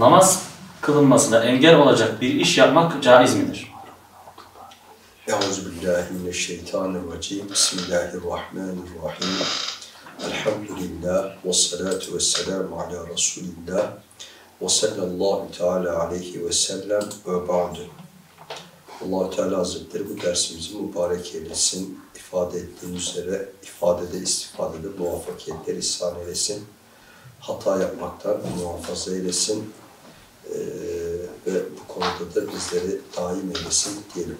namaz kılınmasına engel olacak bir iş yapmak caiz midir? Euzubillahimineşşeytanirracim. Bismillahirrahmanirrahim. Elhamdülillah ve salatu ve selamu ala Resulillah ve sallallahu teala aleyhi ve sellem ve ba'du. Allah-u Teala Hazretleri bu dersimizi mübarek eylesin. İfade ettiğim üzere ifadede, istifadede muvaffakiyetler ihsan eylesin. Hata yapmaktan muhafaza eylesin. Ve bu konuda da bizleri daim eylesin diyelim.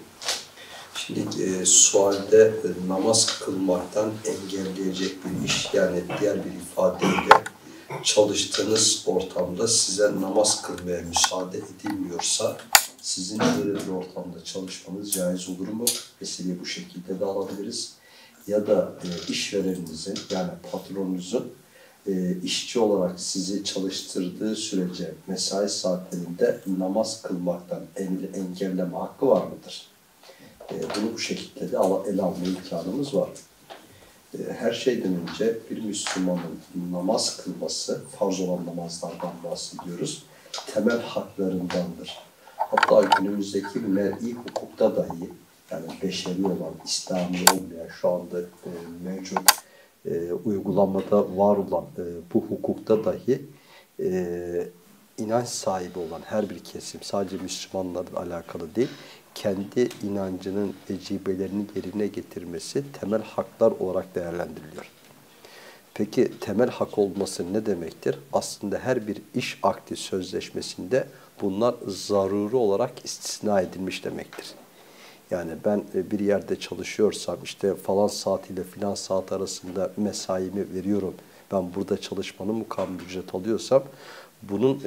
Şimdi sualde namaz kılmaktan engelleyecek bir iş, yani diğer bir ifadeyle çalıştığınız ortamda size namaz kılmaya müsaade edilmiyorsa sizin böyle bir ortamda çalışmanız caiz olur mu? Meseleyi bu şekilde de alabiliriz. Ya da işvereninizin, yani patronunuzun işçi olarak sizi çalıştırdığı sürece mesai saatlerinde namaz kılmaktan engelleme hakkı var mıdır? Bunu bu şekilde de ele alma imkanımız var. Her şeyden önce bir Müslümanın namaz kılması, farz olan namazlardan bahsediyoruz, temel haklarındandır. Hatta günümüzdeki mer'i hukukta dahi, yani beşeri olan, İslami olmayan, şu anda mevcut uygulamada var olan bu hukukta dahi inanç sahibi olan her bir kesim, sadece Müslümanlarla alakalı değil, kendi inancının vecibelerini yerine getirmesi temel haklar olarak değerlendiriliyor. Peki temel hak olması ne demektir? Aslında her bir iş akdi sözleşmesinde bunlar zaruri olarak istisna edilmiş demektir. Yani ben bir yerde çalışıyorsam, işte falan saat ile filan saat arasında mesaimi veriyorum, ben burada çalışmanın mukabil ücret alıyorsam, bunun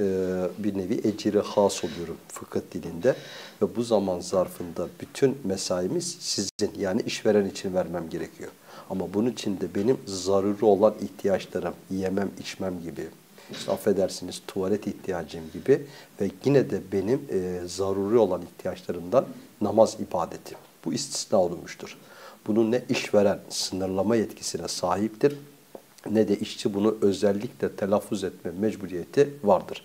bir nevi eciri has oluyorum fıkıh dilinde ve bu zaman zarfında bütün mesaimiz sizin, yani işveren için vermem gerekiyor. Ama bunun için de benim zaruri olan ihtiyaçlarım, yemem, içmem gibi, işte affedersiniz tuvalet ihtiyacım gibi ve yine de benim zaruri olan ihtiyaçlarımdan namaz ibadetim. Bu istisna olunmuştur. Bunun ne işveren sınırlama yetkisine sahiptir, ne de işçi bunu özellikle telaffuz etme mecburiyeti vardır.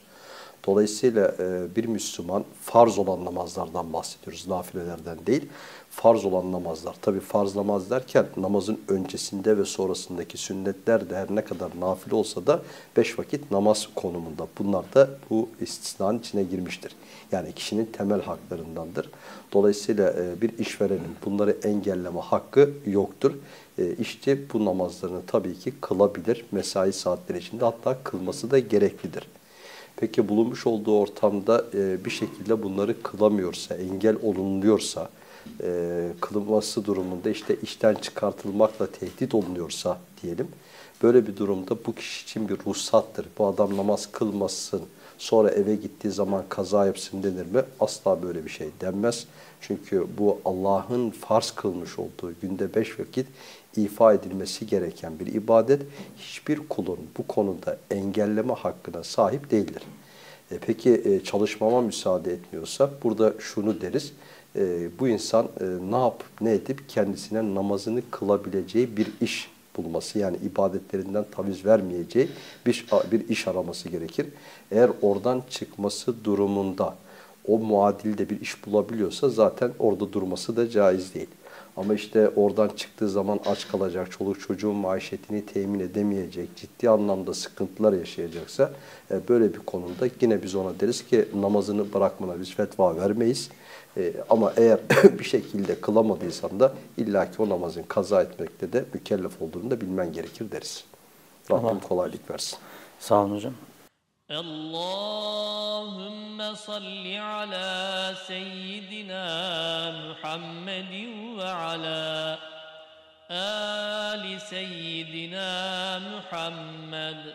Dolayısıyla bir Müslüman farz olan namazlardan bahsediyoruz, nafilelerden değil. Farz olan namazlar, tabi farz namaz derken namazın öncesinde ve sonrasındaki sünnetler de her ne kadar nafile olsa da 5 vakit namaz konumunda. Bunlar da bu istisnanın içine girmiştir. Yani kişinin temel haklarındandır. Dolayısıyla bir işverenin bunları engelleme hakkı yoktur. İşçi bu namazlarını tabii ki kılabilir, mesai saatleri içinde, hatta kılması da gereklidir. Peki bulunmuş olduğu ortamda bir şekilde bunları kılamıyorsa, engel olunuluyorsa, kılınması durumunda işte işten çıkartılmakla tehdit olunuyorsa diyelim, böyle bir durumda bu kişi için bir ruhsattır. Bu adam namaz kılmasın, sonra eve gittiği zaman kaza yapsın denir mi? Asla böyle bir şey denmez. Çünkü bu Allah'ın farz kılmış olduğu günde 5 vakit ifa edilmesi gereken bir ibadet. Hiçbir kulun bu konuda engelleme hakkına sahip değildir. Peki çalışmama müsaade etmiyorsa burada şunu deriz. Bu insan ne yapıp ne edip kendisine namazını kılabileceği bir iş bulması, yani ibadetlerinden taviz vermeyeceği bir iş araması gerekir. Eğer oradan çıkması durumunda o muadilde bir iş bulabiliyorsa zaten orada durması da caiz değil. Ama işte oradan çıktığı zaman aç kalacak, çoluk çocuğun maişetini temin edemeyecek, ciddi anlamda sıkıntılar yaşayacaksa böyle bir konuda yine biz ona deriz ki namazını bırakmana biz fetva vermeyiz. Ama eğer bir şekilde kılamadıysan da illaki o namazın kaza etmekte de mükellef olduğunu da bilmen gerekir deriz. Rabbim kolaylık versin. Sağ olun hocam. Allahümme salli ala seyyidina Muhammedin ve ala ali seyyidina Muhammed.